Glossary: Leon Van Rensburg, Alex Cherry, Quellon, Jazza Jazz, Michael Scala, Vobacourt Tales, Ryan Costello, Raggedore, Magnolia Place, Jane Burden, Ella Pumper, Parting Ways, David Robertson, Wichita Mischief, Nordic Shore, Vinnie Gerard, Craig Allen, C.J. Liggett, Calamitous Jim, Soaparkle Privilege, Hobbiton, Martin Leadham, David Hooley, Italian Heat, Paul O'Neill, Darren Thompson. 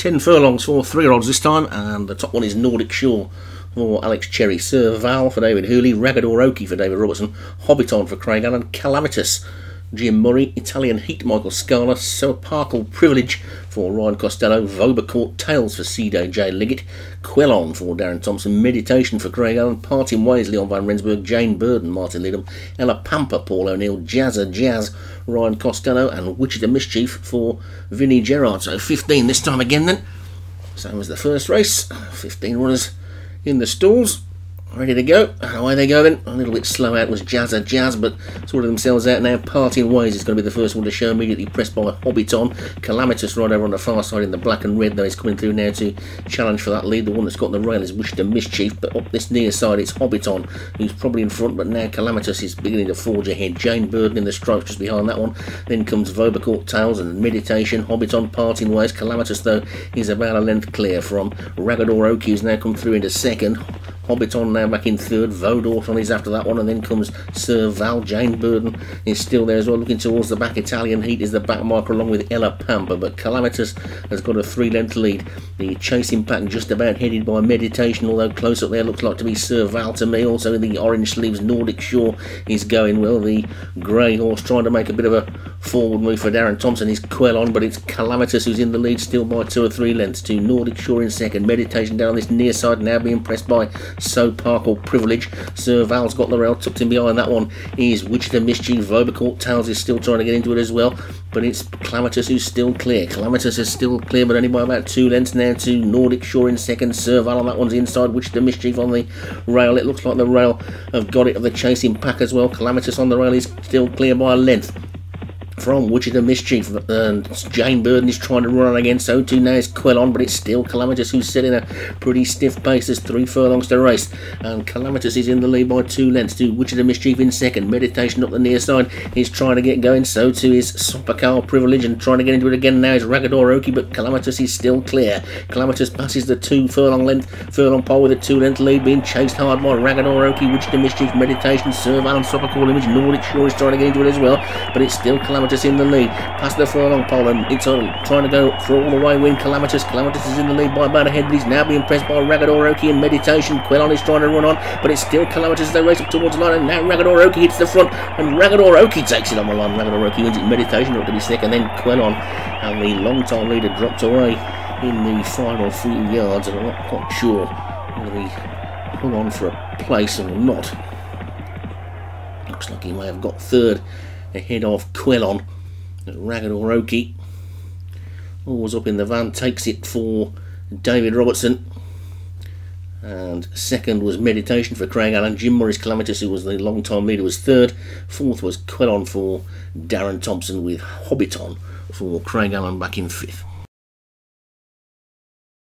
10 furlongs for 3-year-olds this time, and the top one is Nordic Shore for Alex Cherry, Sir Val for David Hooley, Raggedore Oakey for David Robertson, Hobbiton for Craig Allen, Calamitous Jim Murray, Italian Heat Michael Scala, Soaparkle Privilege for Ryan Costello, Vobacourt Tales for C.J. Liggett, Quellon for Darren Thompson, Meditation for Craig Allen, Parting Ways Leon Van Rensburg, Jane Burden Martin Leadham, Ella Pumper Paul O'Neill, Jazza Jazz Ryan Costello, and Wichita Mischief for Vinnie Gerard. So 15 this time again then, same as the first race, 15 runners in the stalls. Ready to go, and away they go then. A little bit slow out was Jazza Jazz, but sorted themselves out now. Parting Ways is going to be the first one to show, immediately pressed by Hobbiton. Calamitous right over on the far side in the black and red, though he's coming through now to challenge for that lead. The one that's got the rail is Wichita Mischief, but up this near side it's Hobbiton, who's probably in front, but now Calamitous is beginning to forge ahead. Jane Burden in the stripes just behind that one. Then comes Vobacourt Tales and Meditation. Hobbiton, Parting Ways. Calamitous, though, is about a length clear from Raggedore Oakey, who's now come through into second. Hobbiton now back in third, Vodorton is after that one, and then comes Sir Val. Jane Burden is still there as well, looking towards the back. Italian Heat is the back marker along with Ella Pamper, but Calamitous has got a 3-length lead. The chasing pattern just about headed by Meditation, although close up there looks like to be Sir Val to me. Also in the orange sleeves, Nordic Shore is going well. The grey horse trying to make a bit of a forward move for Darren Thompson is Quellon, but it's Calamitous who's in the lead still by 2 or 3 lengths to Nordic Shore in second. Meditation down on this near side now being pressed by Soaparkle Privilege. Sir Val's got the rail, tucked in behind that one is Wichita Mischief. Vobacourt Tales is still trying to get into it as well, but it's Calamitous who's still clear. Calamitous is still clear, but only by about 2 lengths now to Nordic Shore in second. Sir Val on that one's inside, Wichita Mischief on the rail. It looks like the rail have got it of the chasing pack as well. Calamitous on the rail is still clear by a length from Wichita Mischief, and Jane Burden is trying to run on again, so too now is Quellon, but it's still Calamitous who's setting a pretty stiff pace. There's 3 furlongs to race, and Calamitous is in the lead by 2 lengths to Wichita Mischief in second. Meditation up the near side is trying to get going, so too is Soaparkle Privilege, and trying to get into it again now is Raggedore Oakey, but Calamitous is still clear. Calamitous passes the 2 furlong pole with a 2-length lead, being chased hard by Raggedore Oakey, Wichita Mischief, Meditation, Sir Val and Soaparkle Image. Nordic Shore is trying to get into it as well, but it's still Calamitous in the lead, past the furlong pole, and it's trying to go for all the way win. Calamitous is in the lead by about a head, but he's now being pressed by Raggedore Oakey and Meditation. Quellon is trying to run on, but it's still Calamitous as they race up towards the line, and now Raggedore Oakey hits the front, and Raggedore Oakey takes it on the line. Raggedore Oakey wins it. Meditation up to be second, then Quellon, and the long-time leader dropped away in the final few yards, and I'm not quite sure whether he hung on for a place or not. Looks like he may have got third ahead of Quellon. Raggedore Oakey, always up in the van, takes it for David Robertson, and second was Meditation for Craig Allen. Jim Morris Calamitous, who was the long time leader, was third. Fourth was Quellon for Darren Thompson, with Hobbiton for Craig Allen back in fifth.